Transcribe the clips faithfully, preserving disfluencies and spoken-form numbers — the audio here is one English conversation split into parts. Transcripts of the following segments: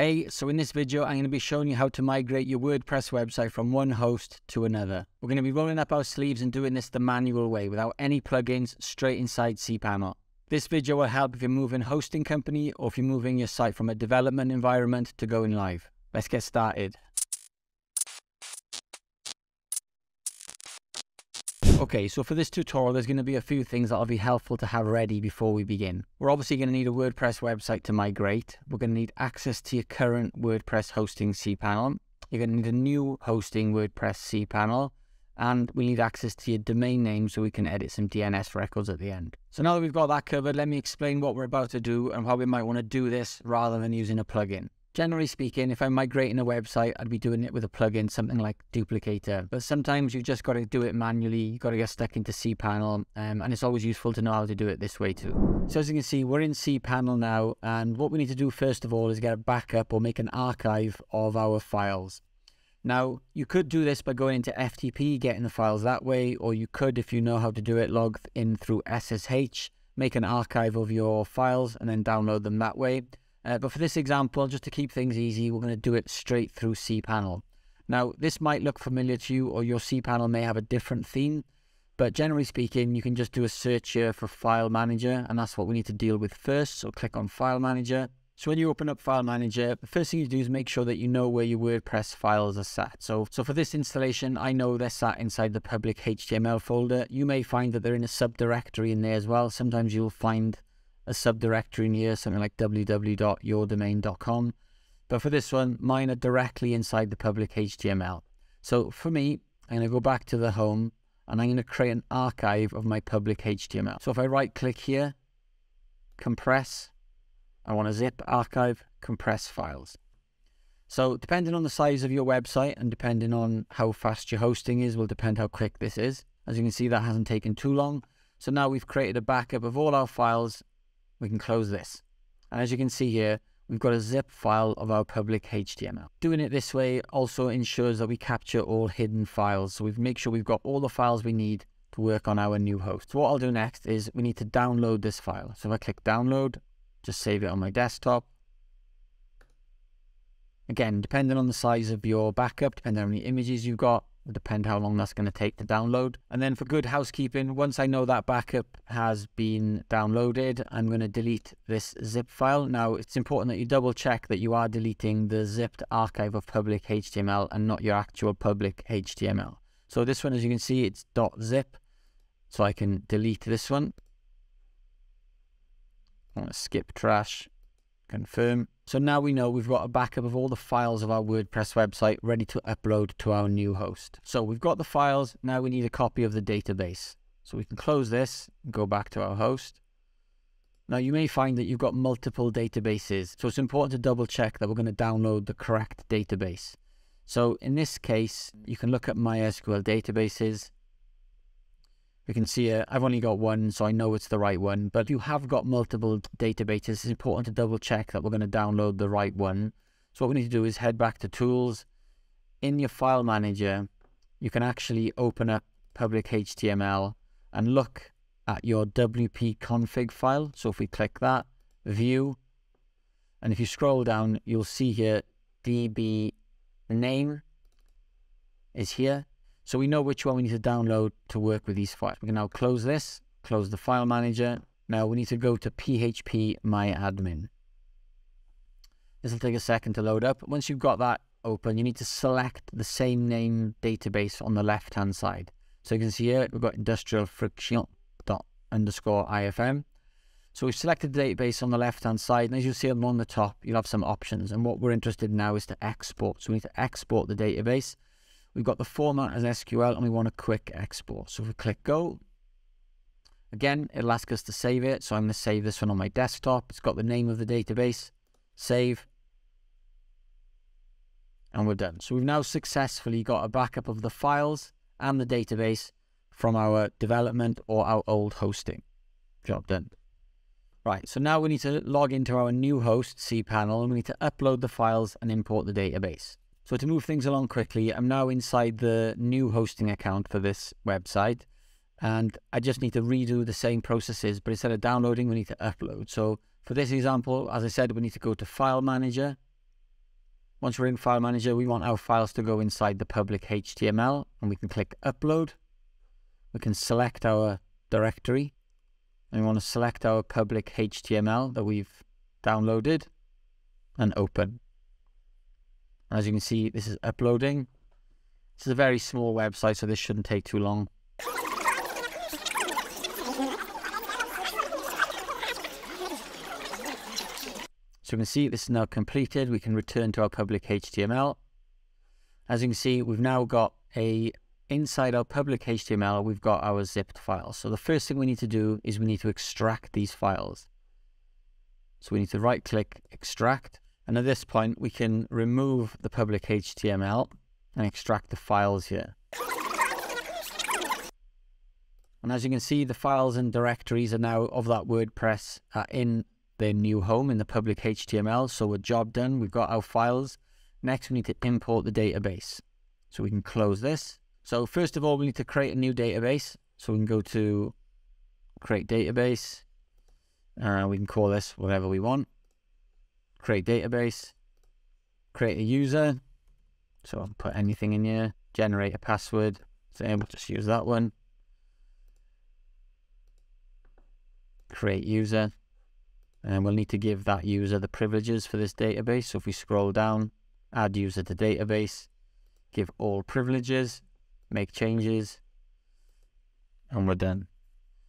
Hey, so in this video, I'm going to be showing you how to migrate your WordPress website from one host to another. We're going to be rolling up our sleeves and doing this the manual way without any plugins, straight inside cPanel. This video will help if you're moving hosting company or if you're moving your site from a development environment to going live. Let's get started. Okay, so for this tutorial, there's going to be a few things that'll be helpful to have ready before we begin. We're obviously going to need a WordPress website to migrate. We're going to need access to your current WordPress hosting cPanel. You're going to need a new hosting WordPress cPanel. And we need access to your domain name so we can edit some D N S records at the end. So now that we've got that covered, let me explain what we're about to do and how we might want to do this rather than using a plugin. Generally speaking, if I'm migrating a website, I'd be doing it with a plugin, something like Duplicator. But sometimes you've just got to do it manually. You've got to get stuck into cPanel, um, and it's always useful to know how to do it this way too. So as you can see, we're in cPanel now, and what we need to do first of all is get a backup or make an archive of our files. Now, you could do this by going into F T P, getting the files that way, or you could, if you know how to do it, log in through S S H, make an archive of your files, and then download them that way. Uh, but for this example, just to keep things easy, we're going to do it straight through cPanel. Now, this might look familiar to you, or your cPanel may have a different theme, but generally speaking, you can just do a search here for File Manager, and that's what we need to deal with first, so click on File Manager. So when you open up File Manager, the first thing you do is make sure that you know where your WordPress files are sat. So, so for this installation, I know they're sat inside the public H T M L folder. You may find that they're in a subdirectory in there as well. Sometimes you'll find a subdirectory in here, something like w w w dot your domain dot com. But for this one, mine are directly inside the public H T M L. So for me, I'm going to go back to the home and I'm going to create an archive of my public H T M L. So if I right click here, compress, I want to zip archive, compress files. So depending on the size of your website and depending on how fast your hosting is will depend how quick this is. As you can see, that hasn't taken too long. So now we've created a backup of all our files. We can close this. And as you can see here, we've got a zip file of our public H T M L. Doing it this way also ensures that we capture all hidden files. So we make sure we've got all the files we need to work on our new host. So what I'll do next is we need to download this file. So if I click download, just save it on my desktop. Again, depending on the size of your backup, depending on the images you've got, it'll depend how long that's going to take to download. And then for good housekeeping, once I know that backup has been downloaded, I'm going to delete this zip file. Now, it's important that you double check that you are deleting the zipped archive of public H T M L and not your actual public H T M L. So this one, as you can see, it's .zip. So I can delete this one. I'm going to skip trash, confirm. So now we know we've got a backup of all the files of our WordPress website ready to upload to our new host. So we've got the files, now we need a copy of the database. So we can close this and go back to our host. Now you may find that you've got multiple databases, so it's important to double check that we're going to download the correct database. So in this case, you can look at MySQL databases. You can see uh, I've only got one, so I know it's the right one. But if you have got multiple databases, it's important to double check that we're going to download the right one. So what we need to do is head back to Tools. In your File Manager, you can actually open up public H T M L and look at your W P config file. So if we click that, View, and if you scroll down, you'll see here D B name is here. So we know which one we need to download to work with these files. We can now close this, close the File Manager. Now we need to go to P H P MyAdmin. This will take a second to load up. Once you've got that open, you need to select the same name database on the left-hand side. So you can see here, we've got industrial friction dot underscore I F M. So we've selected the database on the left-hand side, and as you see on the top, you'll have some options. And what we're interested in now is to export. So we need to export the database. We've got the format as S Q L and we want a quick export. So if we click go, again, it'll ask us to save it. So I'm going to save this one on my desktop. It's got the name of the database, save, and we're done. So we've now successfully got a backup of the files and the database from our development or our old hosting. Job done. Right, so now we need to log into our new host cPanel and we need to upload the files and import the database. So to move things along quickly, I'm now inside the new hosting account for this website. And I just need to redo the same processes, but instead of downloading, we need to upload. So for this example, as I said, we need to go to File Manager, Once we're in File Manager, we want our files to go inside the public H T M L, and we can click Upload. We can select our directory, and we want to select our public H T M L that we've downloaded and open. As you can see, this is uploading. This is a very small website, so this shouldn't take too long. So you can see this is now completed. We can return to our public H T M L. As you can see, we've now got a, inside our public H T M L, we've got our zipped files. So the first thing we need to do is we need to extract these files. So we need to right click, extract. And at this point, we can remove the public H T M L and extract the files here. And as you can see, the files and directories are now of that WordPress are in their new home in the public H T M L. So we're job done, we've got our files. Next, we need to import the database. So we can close this. So first of all, we need to create a new database. So we can go to create database. Uh, we can call this whatever we want. Create database, create a user. So I'll put anything in here, generate a password. So we'll just use that one. Create user. And we'll need to give that user the privileges for this database. So if we scroll down, add user to database, give all privileges, make changes, and we're done.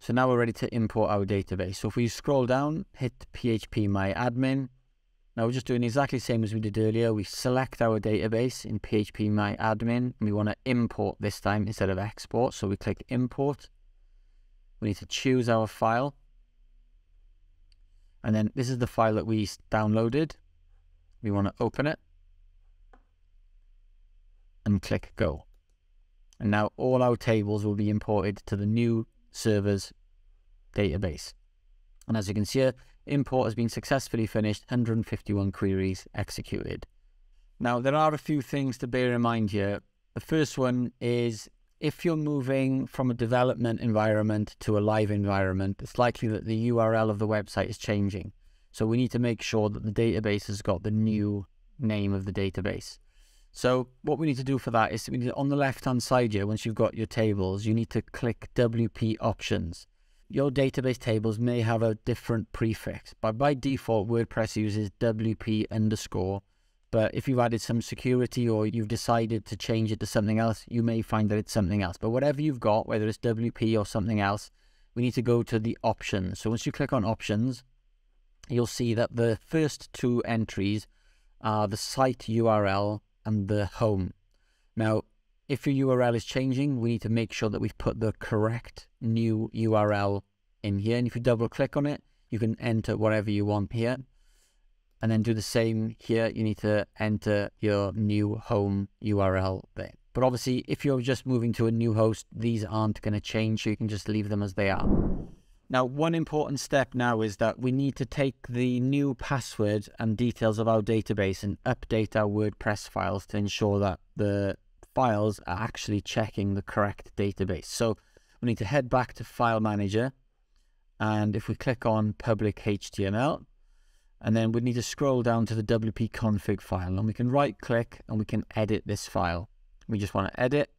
So now we're ready to import our database. So if we scroll down, hit P H P MyAdmin. Now we're just doing exactly the same as we did earlier. We select our database in P H P MyAdmin, and we want to import this time instead of export. So we click import. We need to choose our file. And then this is the file that we downloaded. We want to open it and click go. And now all our tables will be imported to the new server's database. And as you can see here, import has been successfully finished, one hundred fifty-one queries executed. Now there are a few things to bear in mind here. The first one is if you're moving from a development environment to a live environment, it's likely that the U R L of the website is changing. So we need to make sure that the database has got the new name of the database. So what we need to do for that is we need to, on the left-hand side here, once you've got your tables, you need to click W P options. Your database tables may have a different prefix, but by default, WordPress uses W P underscore. But if you've added some security or you've decided to change it to something else, you may find that it's something else. But whatever you've got, whether it's W P or something else, we need to go to the options. So once you click on options, you'll see that the first two entries are the site U R L and the home. Now, if your U R L is changing, we need to make sure that we've put the correct new U R L in here. And if you double click on it, you can enter whatever you want here. And then do the same here. You need to enter your new home U R L there. But obviously, if you're just moving to a new host, these aren't going to change. So you can just leave them as they are. Now, one important step now is that we need to take the new password and details of our database and update our WordPress files to ensure that the files are actually checking the correct database. So we need to head back to File Manager. And if we click on Public H T M L, and then we need to scroll down to the W P config file, and we can right click and we can edit this file. We just want to edit.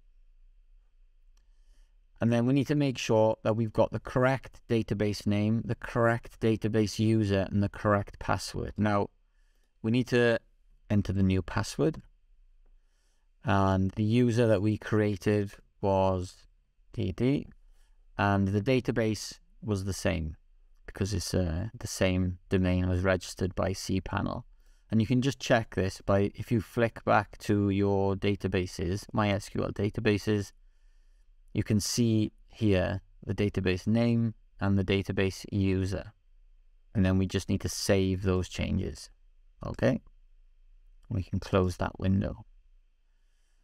And then we need to make sure that we've got the correct database name, the correct database user, and the correct password. Now we need to enter the new password, and the user that we created was D D, and the database was the same, because it's uh, the same domain was registered by cPanel. And you can just check this by, if you flick back to your databases, MySQL databases, you can see here the database name and the database user. And then we just need to save those changes. Okay. We can close that window.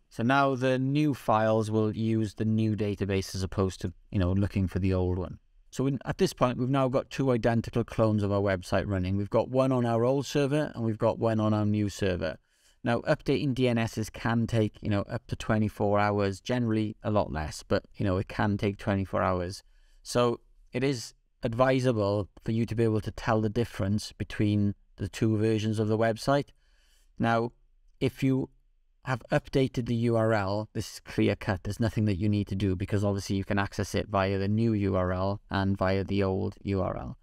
So now the new files will use the new database as opposed to, you know, looking for the old one. So in, at this point, we've now got two identical clones of our website running. We've got one on our old server and we've got one on our new server. Now, updating D N Ss can take, you know, up to twenty-four hours, generally a lot less, but, you know, it can take twenty-four hours. So it is advisable for you to be able to tell the difference between the two versions of the website. Now, if you have updated the U R L, this is clear cut. There's nothing that you need to do because obviously you can access it via the new U R L and via the old U R L.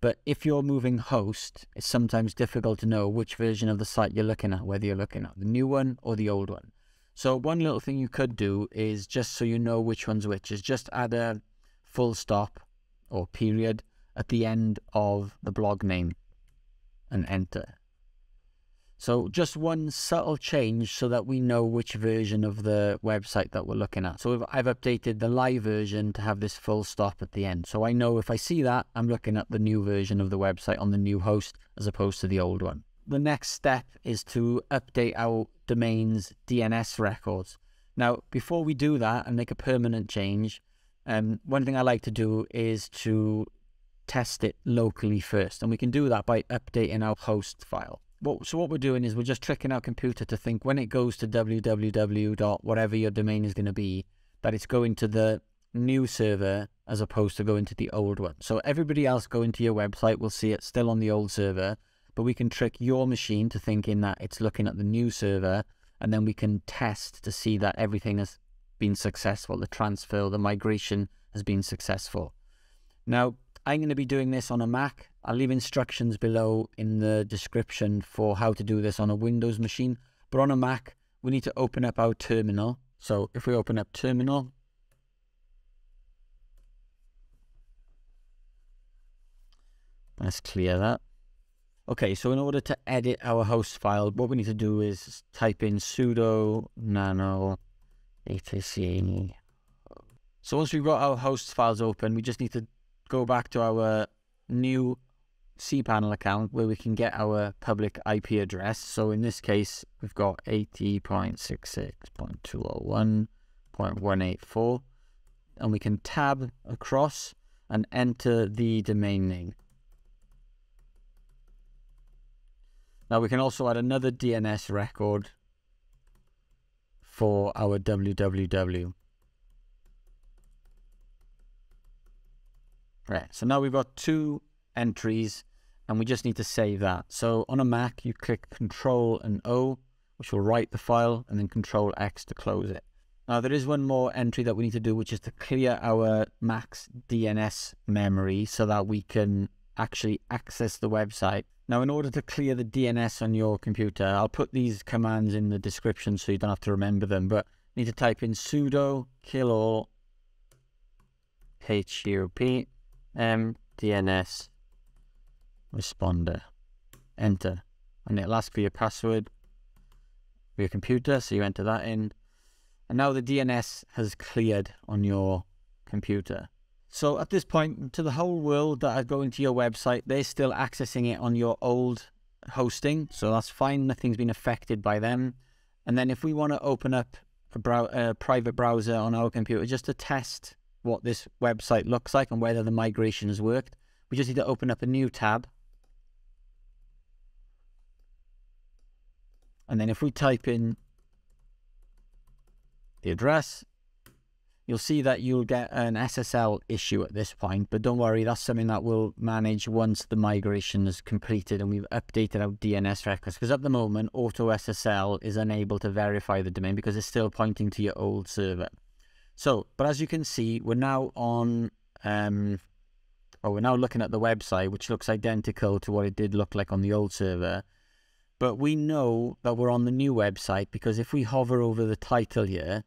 But if you're moving host, it's sometimes difficult to know which version of the site you're looking at, whether you're looking at the new one or the old one. So one little thing you could do is, just so you know which one's which, is just add a full stop or period at the end of the blog name and enter. So just one subtle change so that we know which version of the website that we're looking at. So if I've updated the live version to have this full stop at the end. So I know if I see that, I'm looking at the new version of the website on the new host as opposed to the old one. The next step is to update our domain's D N S records. Now, before we do that and make a permanent change, um, one thing I like to do is to test it locally first. And we can do that by updating our host file. So what we're doing is we're just tricking our computer to think when it goes to www. Whatever your domain is going to be, that it's going to the new server as opposed to going to the old one. So everybody else going to your website will see it still on the old server, but we can trick your machine to thinking that it's looking at the new server, and then we can test to see that everything has been successful. The transfer, the migration has been successful. Now, I'm going to be doing this on a Mac. I'll leave instructions below in the description for how to do this on a Windows machine. But on a Mac, we need to open up our terminal. So if we open up terminal, let's clear that. Okay, so in order to edit our host file, what we need to do is type in sudo nano etc. So once we've got our host files open, we just need to go back to our new cPanel account where we can get our public I P address. So in this case, we've got eighty dot sixty-six dot two oh one dot one eighty-four, and we can tab across and enter the domain name. Now we can also add another D N S record for our www. Right, so now we've got two entries and we just need to save that. So on a Mac, you click Control and O, which will write the file, and then Control X to close it. Now there is one more entry that we need to do, which is to clear our Mac's D N S memory so that we can actually access the website. Now in order to clear the D N S on your computer, I'll put these commands in the description so you don't have to remember them, but you need to type in sudo kill all hup mDNSResponder, enter, and it'll ask for your password for your computer, so you enter that in, and now the D N S has cleared on your computer. So at this point, to the whole world that are going to your website, they're still accessing it on your old hosting, so that's fine, nothing's been affected by them. And then if we want to open up a, brow a private browser on our computer just to test what this website looks like and whether the migration has worked, we just need to open up a new tab. And then if we type in the address, you'll see that you'll get an S S L issue at this point, but don't worry, that's something that we'll manage once the migration is completed and we've updated our D N S records, because at the moment, Auto S S L is unable to verify the domain because it's still pointing to your old server. So, but as you can see, we're now on, um, oh, we're now looking at the website, which looks identical to what it did look like on the old server. But we know that we're on the new website because if we hover over the title here,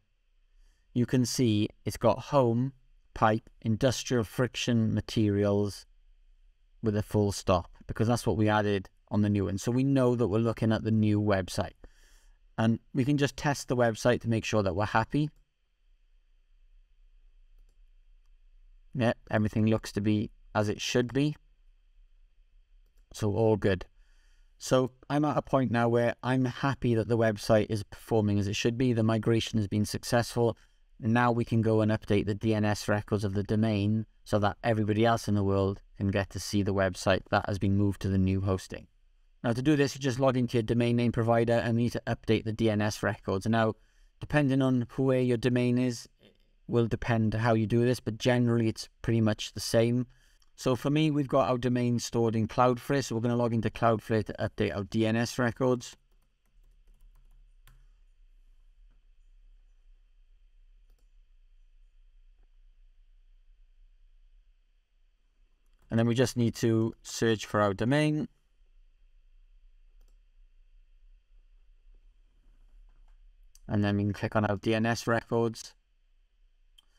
you can see it's got home, pipe, industrial friction materials with a full stop, because that's what we added on the new one. So we know that we're looking at the new website, and we can just test the website to make sure that we're happy. Yeah, everything looks to be as it should be. So all good. So I'm at a point now where I'm happy that the website is performing as it should be. The migration has been successful. Now we can go and update the D N S records of the domain so that everybody else in the world can get to see the website that has been moved to the new hosting. Now to do this, you just log into your domain name provider and you need to update the D N S records. Now, depending on where your domain is, will depend how you do this, but generally it's pretty much the same. So for me, we've got our domain stored in Cloudflare, so we're going to log into Cloudflare to update our D N S records. And then we just need to search for our domain. And then we can click on our D N S records.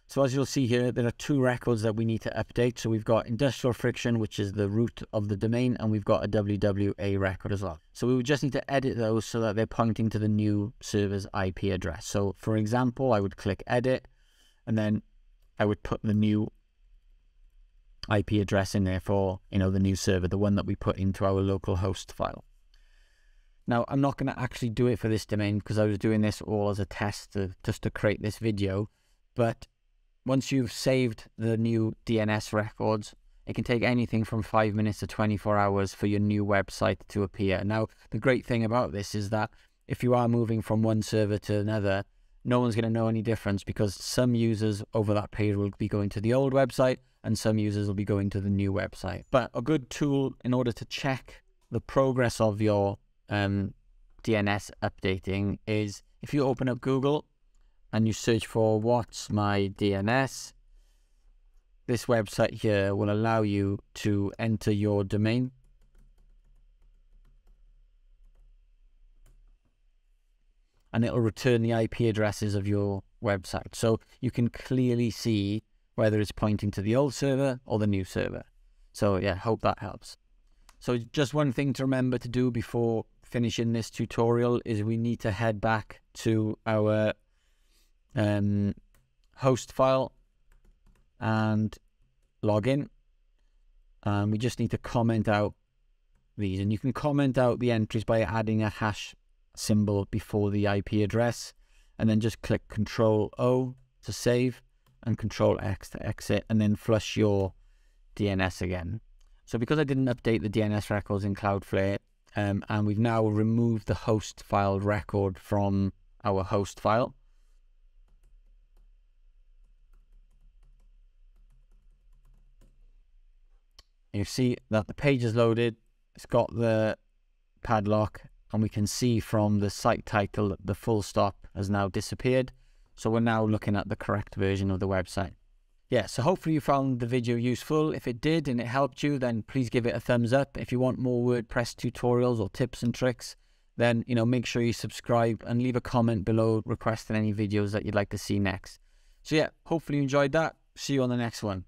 So as you'll see here, there are two records that we need to update. So we've got industrial friction, which is the root of the domain, and we've got a W W A record as well. So we would just need to edit those so that they're pointing to the new server's I P address. So for example, I would click edit, and then I would put the new I P address in there for, you know, the new server, the one that we put into our local host file. Now, I'm not going to actually do it for this domain because I was doing this all as a test to, just to create this video. But once you've saved the new D N S records, it can take anything from five minutes to twenty-four hours for your new website to appear. Now, the great thing about this is that if you are moving from one server to another, no one's going to know any difference, because some users over that period will be going to the old website and some users will be going to the new website. But a good tool in order to check the progress of your um, D N S updating is if you open up Google and you search for what's my D N S, this website here will allow you to enter your domain. And it'll return the I P addresses of your website. So you can clearly see whether it's pointing to the old server or the new server. So yeah, hope that helps. So just one thing to remember to do before finishing this tutorial is we need to head back to our um, host file and log in. And we just need to comment out these. And you can comment out the entries by adding a hash symbol before the I P address, and then just click Control O to save and Control X to exit, and then flush your D N S again. So because I didn't update the D N S records in Cloudflare, um, and we've now removed the host file record from our host file. You see that the page is loaded, it's got the padlock, and we can see from the site title that the full stop has now disappeared. So we're now looking at the correct version of the website. Yeah, so hopefully you found the video useful. If it did and it helped you, then please give it a thumbs up. If you want more WordPress tutorials or tips and tricks, then, you know, make sure you subscribe and leave a comment below requesting any videos that you'd like to see next. So yeah, hopefully you enjoyed that. See you on the next one.